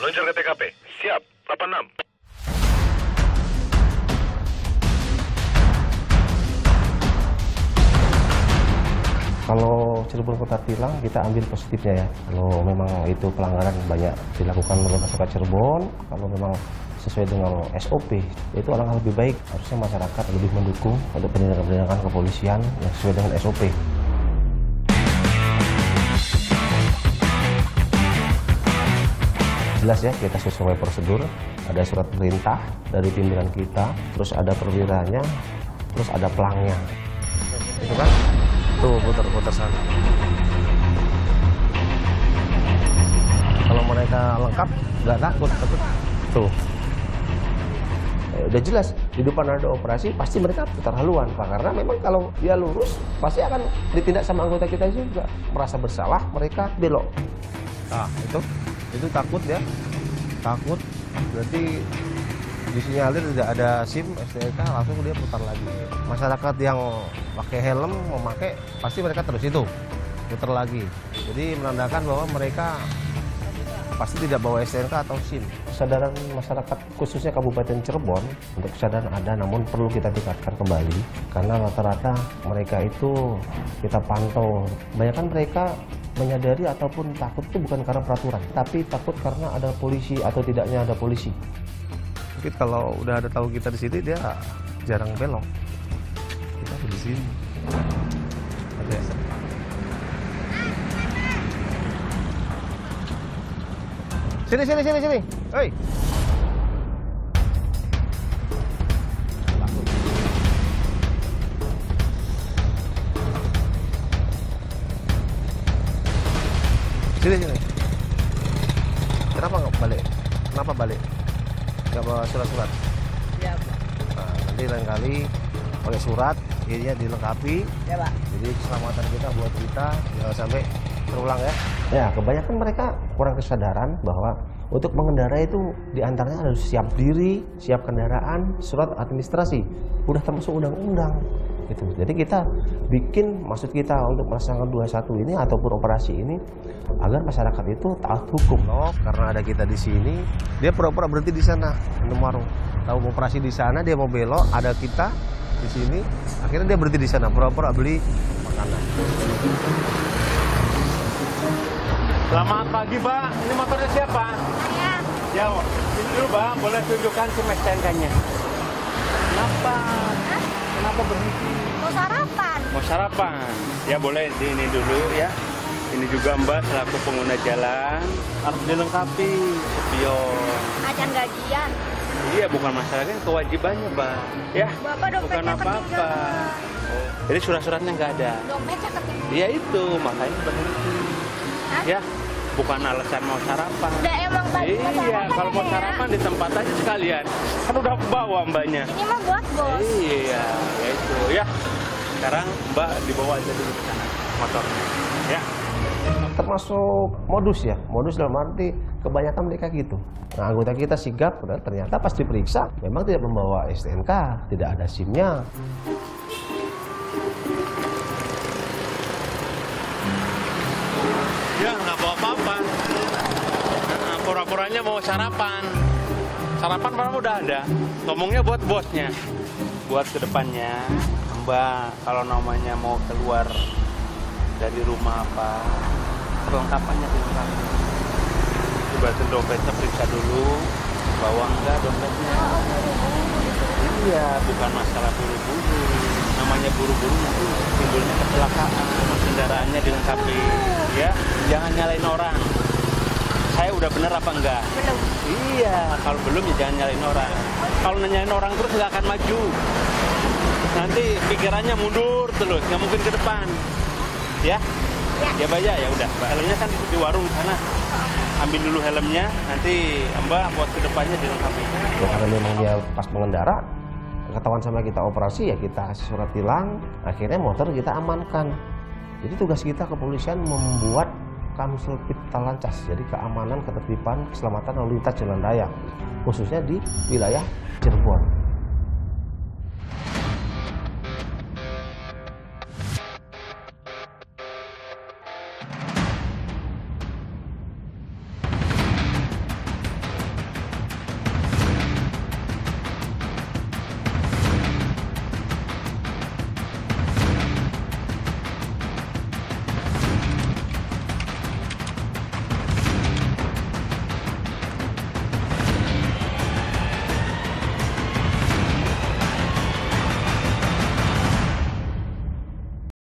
Loncar ke TKP. Siap, 86. Kalau Cirebon Kota Tilang kita ambil positifnya ya. Kalau memang itu pelanggaran banyak dilakukan oleh masyarakat Cirebon, kalau memang sesuai dengan SOP, itu alangkah lebih baik. Harusnya masyarakat lebih mendukung ada penindakan-penindakan kepolisian yang sesuai dengan SOP. Jelas ya, kita sesuai prosedur, ada surat perintah dari pimpinan kita, terus ada perwiranya, terus ada pelangnya. Itu kan? Tuh, putar-putar sana. Kalau mereka lengkap, nggak takut. Tuh. Udah jelas, di depan ada operasi, pasti mereka putar haluan, Pak. Karena memang kalau dia lurus, pasti akan ditindak sama anggota kita juga. Merasa bersalah, mereka belok. Nah, itu takut ya. Takut, berarti disinyalir tidak ada SIM, STNK, langsung dia putar lagi. Masyarakat yang pakai helm, memakai, pasti mereka terus itu, putar lagi. Jadi menandakan bahwa mereka pasti tidak bawa STNK atau SIM. Kesadaran masyarakat, khususnya Kabupaten Cirebon, untuk kesadaran ada, namun perlu kita tingkatkan kembali. Karena rata-rata mereka itu kita pantau, kebanyakan mereka menyadari ataupun takut itu bukan karena peraturan, tapi takut karena ada polisi atau tidaknya ada polisi. Mungkin kalau udah ada tahu kita di sini, dia jarang belok. Kita di sini. Ada ya. Sini. Hei. Sini. Kenapa nggak balik? Kenapa balik? Nggak bawa surat-surat. Ya, Pak. Nah, nanti lain kali pakai surat, jadinya dilengkapi. Ya, Pak. Jadi keselamatan kita buat kita jangan sampai terulang ya. Ya, kebanyakan mereka kurang kesadaran bahwa untuk mengendarai itu diantaranya harus siap diri, siap kendaraan, surat administrasi, udah termasuk undang-undang. Gitu. Jadi kita bikin maksud kita untuk melaksanakan 21 ini ataupun operasi ini agar masyarakat itu taat hukum. Oh, karena ada kita di sini, dia pura-pura berhenti di sana, minum warung. Tahu operasi di sana, dia mau belok, ada kita di sini, akhirnya dia berhenti di sana, pura-pura beli makanan. Selamat pagi, Pak. Ini motornya siapa? Saya. Ya, dulu, Pak, boleh tunjukkan SIM STNK-nya. Kenapa? Kenapa berhenti? Mau sarapan. Mau sarapan. Ya boleh di ini dulu ya. Ini juga Mbak selaku pengguna jalan harus dilengkapi. Spion. Ajang gajian. Iya bukan masalahnya kewajibannya Mbak. Ya. Bapak dompetnya ketinggalan. Oh. Jadi surat-suratnya nggak ada. Dompetnya ketinggalan. Iya itu makanya berhenti. Hah? Ya. Bukan alasan mau sarapan. Udah emang balik iya, sarapan. Iya, kalau mau sarapan di tempat aja sekalian. Kan udah bawa mbaknya. Ini mah buat bos. Iya, ya itu ya. Sekarang mbak dibawa aja dulu ke sana motornya. Ya. Termasuk modus ya. Modus dalam arti kebanyakan mereka gitu. Nah, anggota kita sigap, ternyata pas diperiksa memang tidak membawa STNK, tidak ada SIM-nya. Ya, nggak bawa apa-apa. Nah, pura-puranya mau sarapan. Sarapan malam udah ada. Ngomongnya buat bosnya. Buat kedepannya, Mbak, kalau namanya mau keluar dari rumah apa, kelengkapannya dilengkapi. Coba dompetnya periksa dulu, bawa enggak dompetnya. Iya, bukan masalah buru-buru. Namanya buru-buru itu timbulnya kecelakaan. Kendaraannya dilengkapi. Ya, jangan nyalain orang. Saya udah bener apa enggak? Belum. Iya, kalau belum ya jangan nyalain orang. Kalau nanyain orang terus nggak akan maju. Nanti pikirannya mundur terus, nggak mungkin ke depan. Ya? Ya, ya Mbak, ya udah. Helmnya kan di warung sana. Ambil dulu helmnya, nanti Mbak buat ke depannya dilengkapi. Ya, karena memang dia pas mengendara, ketahuan sama kita operasi ya kita surat tilang, akhirnya motor kita amankan. Jadi tugas kita kepolisian membuat kamsul pita lancas, jadi keamanan, ketertiban, keselamatan lalu lintas jalan raya, khususnya di wilayah Cirebon.